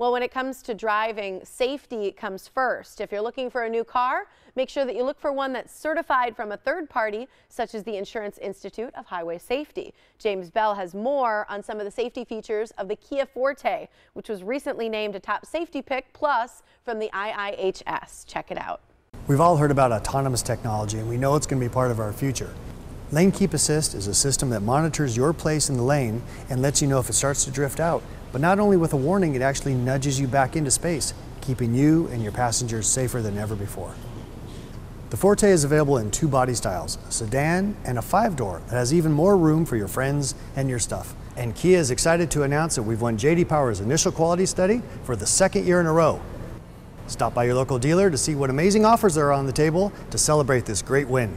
Well, when it comes to driving, safety comes first. If you're looking for a new car, make sure that you look for one that's certified from a third party, such as the Insurance Institute of Highway Safety. James Bell has more on some of the safety features of the Kia Forte, which was recently named a top safety pick plus from the IIHS. Check it out. We've all heard about autonomous technology, and we know it's going to be part of our future. Lane Keep Assist is a system that monitors your place in the lane and lets you know if it starts to drift out. But not only with a warning, it actually nudges you back into space, keeping you and your passengers safer than ever before. The Forte is available in two body styles, a sedan and a 5-door that has even more room for your friends and your stuff. And Kia is excited to announce that we've won J.D. Power's initial quality study for the second year in a row. Stop by your local dealer to see what amazing offers are on the table to celebrate this great win.